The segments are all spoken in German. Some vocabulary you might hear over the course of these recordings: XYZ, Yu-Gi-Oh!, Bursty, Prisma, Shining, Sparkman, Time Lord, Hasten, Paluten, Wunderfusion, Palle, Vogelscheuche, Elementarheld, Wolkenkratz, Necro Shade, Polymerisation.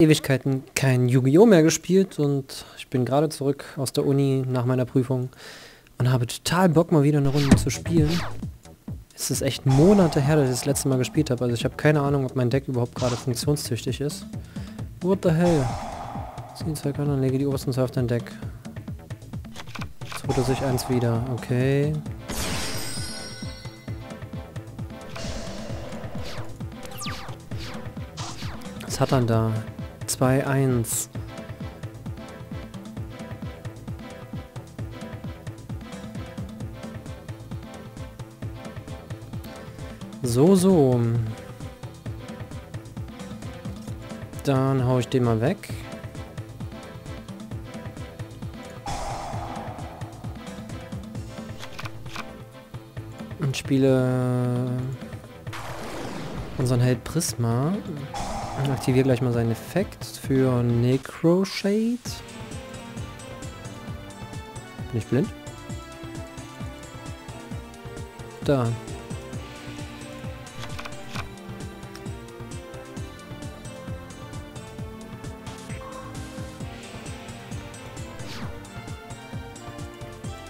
Ewigkeiten kein Yu-Gi-Oh! Mehr gespielt und ich bin gerade zurück aus der Uni nach meiner Prüfung und habe total Bock, mal wieder eine Runde zu spielen. Es ist echt Monate her, dass ich das letzte Mal gespielt habe, also ich habe keine Ahnung, ob mein Deck überhaupt gerade funktionstüchtig ist. What the hell? Zieh 2 Karten und lege die obersten 2 auf dein Deck. Jetzt holt er sich eins wieder, okay. Was hat er da? 2-1. So, so. Dann hau ich den mal weg. Und spiele unseren Held Prisma. Und aktiviere gleich mal seinen Effekt für Necro Shade. Bin ich blind? Da.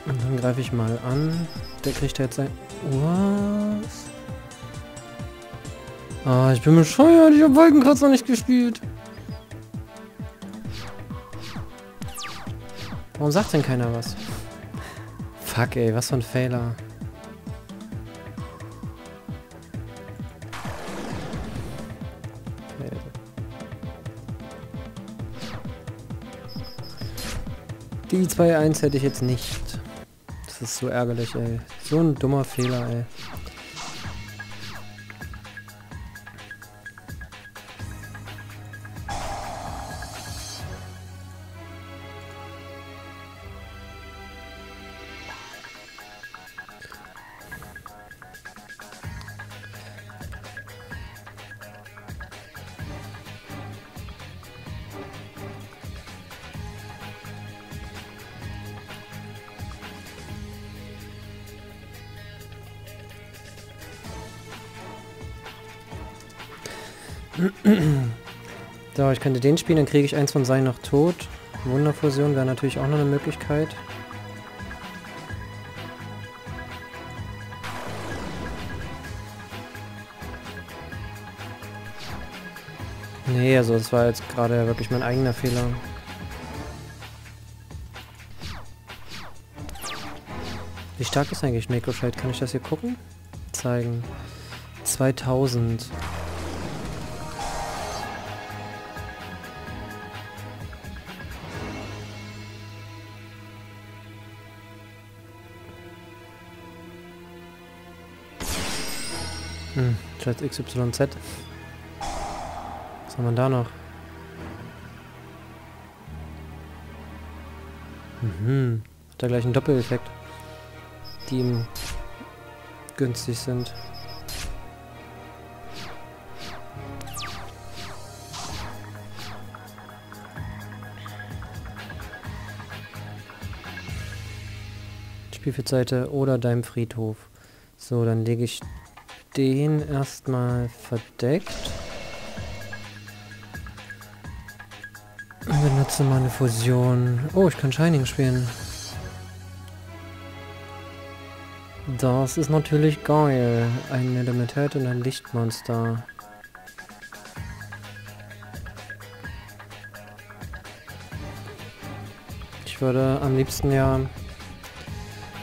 Und dann greife ich mal an. Der kriegt jetzt sein... Was? Ah, ich bin bescheuert, ich habe Wolkenkratz noch nicht gespielt. Warum sagt denn keiner was? Fuck ey, was für ein Fehler. Die 2-1 hätte ich jetzt nicht. Das ist so ärgerlich ey. So ein dummer Fehler ey. So, ich könnte den spielen, dann kriege ich eins von seinen noch tot. Wunderfusion wäre natürlich auch noch eine Möglichkeit. Nee, also das war jetzt gerade wirklich mein eigener Fehler. Wie stark ist eigentlich Necro Shade? Kann ich das hier gucken? Zeigen. 2000. XYZ. Was haben wir da noch? Mhm. Hat da gleich einen Doppeleffekt, die ihm günstig sind. Spielfeldseite oder deinem Friedhof. So, dann lege ich den erstmal verdeckt. Und benutze mal eine Fusion. Oh, ich kann Shining spielen. Das ist natürlich geil. Ein Elementarheld und ein Lichtmonster. Ich würde am liebsten ja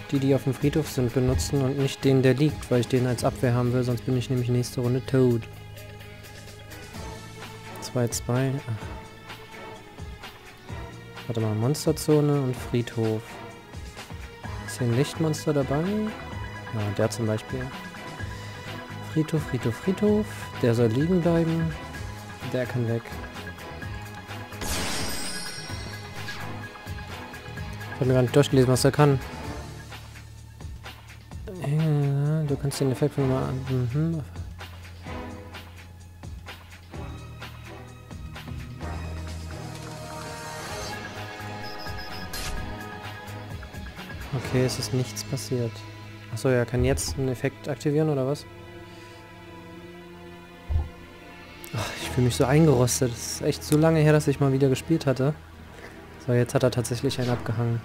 die auf dem Friedhof sind, benutzen und nicht den, der liegt, weil ich den als Abwehr haben will, sonst bin ich nämlich nächste Runde tot. 2-2. Warte mal, Monsterzone und Friedhof. Ist hier ein Lichtmonster dabei? Ja, der zum Beispiel. Friedhof, Friedhof, Friedhof. Der soll liegen bleiben. Der kann weg. Ich habe mir gar nicht durchgelesen, was er kann. Kannst du den Effekt nochmal an? Mhm. Okay, es ist nichts passiert. Achso, ja, kann jetzt einen Effekt aktivieren oder was? Ach, ich fühle mich so eingerostet. Das ist echt so lange her, dass ich mal wieder gespielt hatte. So, jetzt hat er tatsächlich einen abgehangen.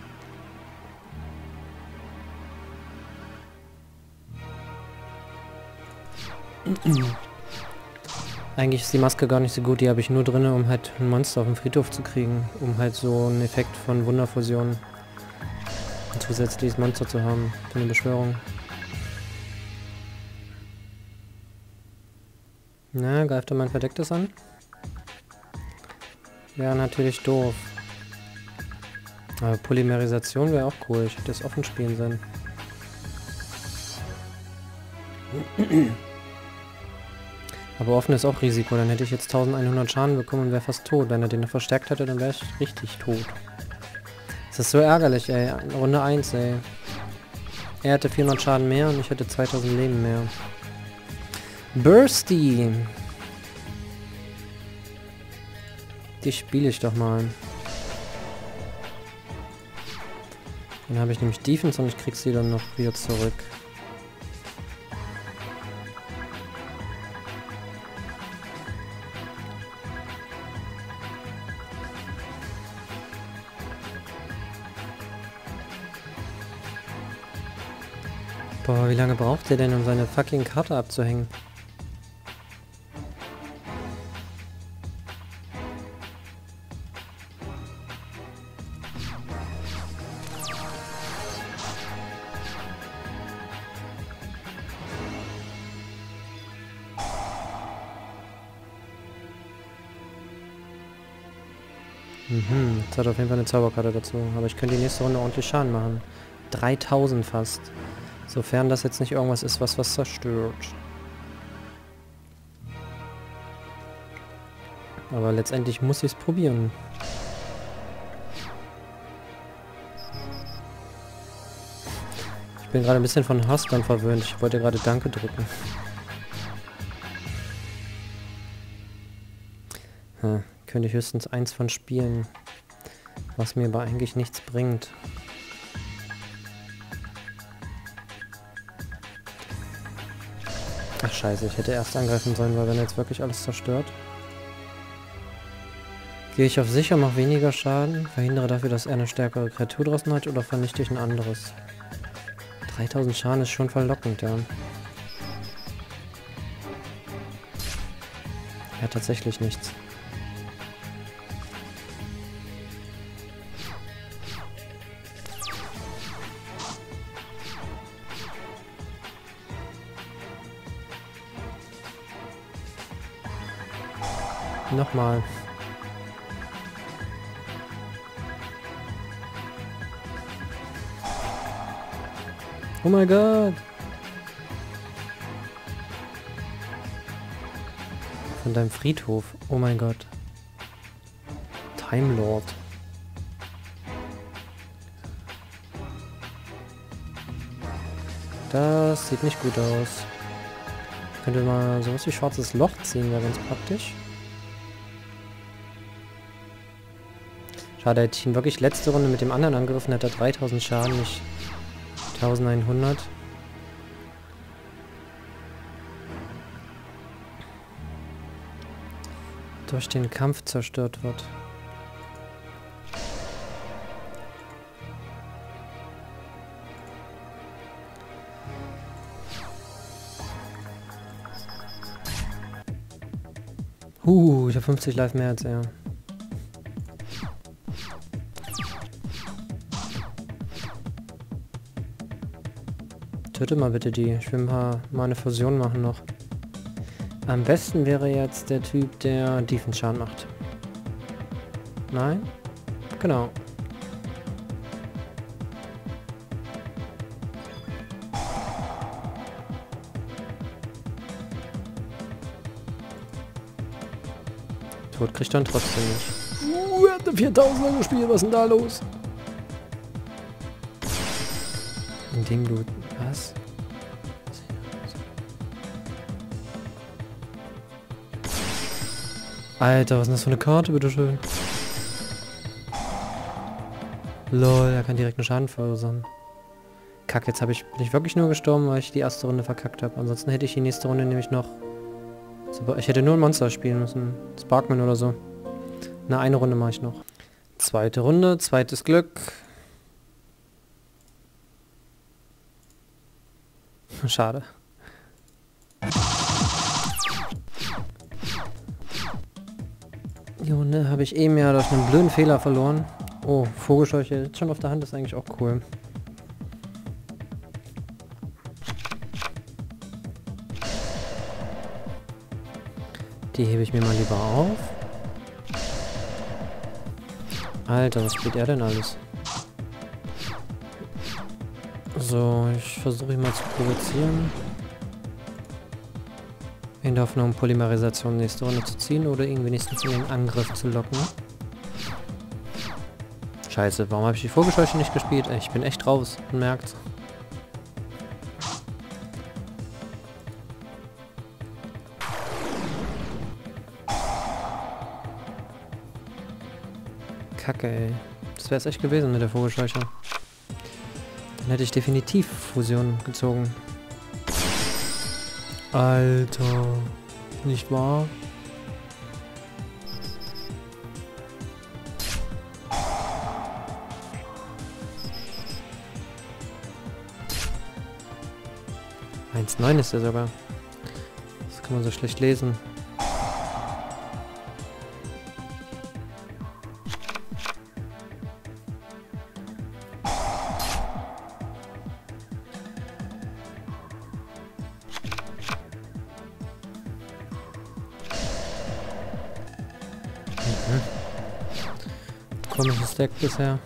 Eigentlich ist die Maske gar nicht so gut, die habe ich nur drin, um halt ein Monster auf dem Friedhof zu kriegen. Um halt so einen Effekt von Wunderfusion und zusätzliches Monster zu haben für eine Beschwörung. Na, greift er mein Verdecktes an? Ja, natürlich doof. Aber Polymerisation wäre auch cool. Ich hätte das offen spielen sollen. Aber offen ist auch Risiko. Dann hätte ich jetzt 1100 Schaden bekommen und wäre fast tot. Wenn er den noch verstärkt hätte, dann wäre ich richtig tot. Das ist so ärgerlich, ey. Runde 1, ey. Er hätte 400 Schaden mehr und ich hätte 2000 Leben mehr. Bursty! Die spiele ich doch mal. Dann habe ich nämlich Defense und ich krieg sie dann noch wieder zurück. Boah, wie lange braucht der denn, um seine fucking Karte abzuhängen? Mhm, jetzt hat er auf jeden Fall eine Zauberkarte dazu. Aber ich könnte die nächste Runde ordentlich Schaden machen. 3000 fast. Sofern das jetzt nicht irgendwas ist, was zerstört. Aber letztendlich muss ich es probieren. Ich bin gerade ein bisschen von Hasten verwöhnt. Ich wollte gerade Danke drücken. Hm, könnte ich höchstens eins von spielen. Was mir aber eigentlich nichts bringt. Ach scheiße, ich hätte erst angreifen sollen, weil wenn er jetzt wirklich alles zerstört. Gehe ich auf sicher, mache weniger Schaden, verhindere dafür, dass er eine stärkere Kreatur draußen hat oder vernichte ich ein anderes. 3000 Schaden ist schon verlockend, ja. Ja, tatsächlich nichts. Nochmal. Oh mein Gott! Von deinem Friedhof. Oh mein Gott. Time Lord. Das sieht nicht gut aus. Ich könnte mal sowas wie schwarzes Loch ziehen, wäre ganz praktisch. Schade, hätte ich ihn wirklich letzte Runde mit dem anderen angegriffen, hätte er 3000 Schaden, nicht 1100. Durch den Kampf zerstört wird. Ich habe 50 Life mehr als er. Töte mal bitte die. Ich will mal eine Fusion machen noch. Am besten wäre jetzt der Typ, der Defense-Schaden macht. Nein? Genau. Tod kriegt dann trotzdem nicht. Er hat eine 4000er gespielt. Was ist denn da los? Indem du... Was? Alter, was ist das für eine Karte, bitteschön? Lol, er kann direkt einen Schaden verursachen. Kack, jetzt bin ich wirklich nur gestorben, weil ich die erste Runde verkackt habe. Ansonsten hätte ich die nächste Runde nämlich noch Super. Ich hätte nur ein Monster spielen müssen. Sparkman oder so. Na, eine Runde mache ich noch. Zweite Runde, zweites Glück. Schade. Die Runde habe ich eben ja durch einen blöden Fehler verloren. Oh, Vogelscheuche jetzt schon auf der Hand, ist eigentlich auch cool. Die hebe ich mir mal lieber auf. Alter, was spielt er denn alles? So, ich versuche ihn mal zu provozieren. In der Hoffnung, Polymerisation nächste Runde zu ziehen oder ihn wenigstens in den Angriff zu locken. Scheiße, warum habe ich die Vogelscheuche nicht gespielt? Ich bin echt raus, man merkt's. Kacke, ey. Das wäre es echt gewesen mit der Vogelscheuche. Dann hätte ich definitiv Fusion gezogen. Alter, nicht wahr? Nein, ist er sogar. Das kann man so schlecht lesen. Komisches Deck bisher.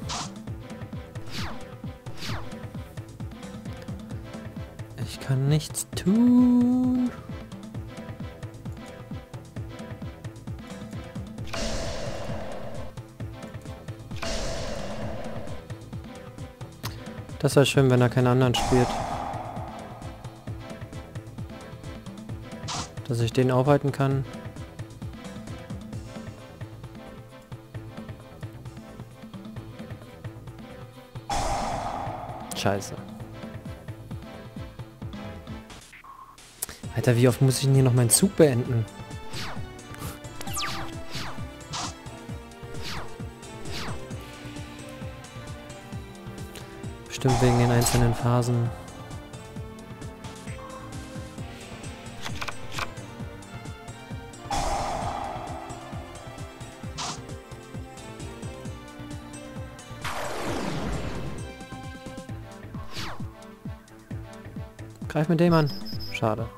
Kann nichts tun. Das wäre schön, wenn er keinen anderen spielt. Dass ich den aufhalten kann. Scheiße. Alter, wie oft muss ich denn hier noch meinen Zug beenden? Bestimmt wegen den einzelnen Phasen. Greif mit dem an. Schade.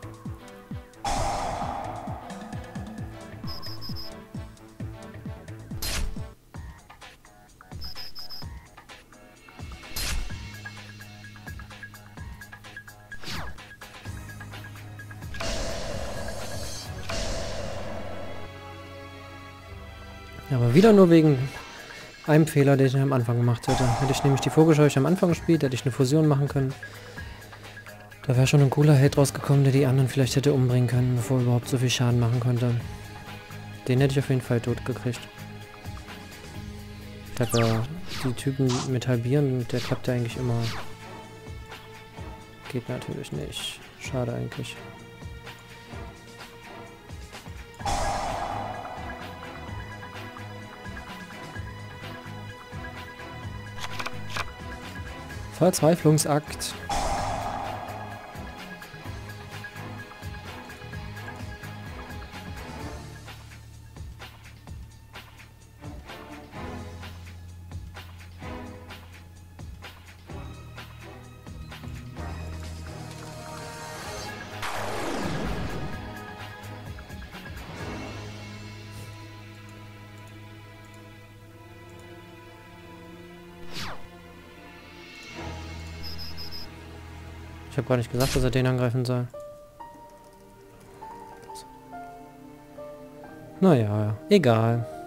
Aber wieder nur wegen einem Fehler, den ich am Anfang gemacht hätte. Hätte ich nämlich die Vogelscheuche am Anfang gespielt, hätte ich eine Fusion machen können. Da wäre schon ein cooler Held rausgekommen, der die anderen vielleicht hätte umbringen können, bevor er überhaupt so viel Schaden machen konnte. Den hätte ich auf jeden Fall tot gekriegt. Ich habe ja die Typen mit halbieren, der klappt ja eigentlich immer. Geht natürlich nicht. Schade eigentlich. Verzweiflungsakt. Ich habe gar nicht gesagt, dass er den angreifen soll. Naja, egal.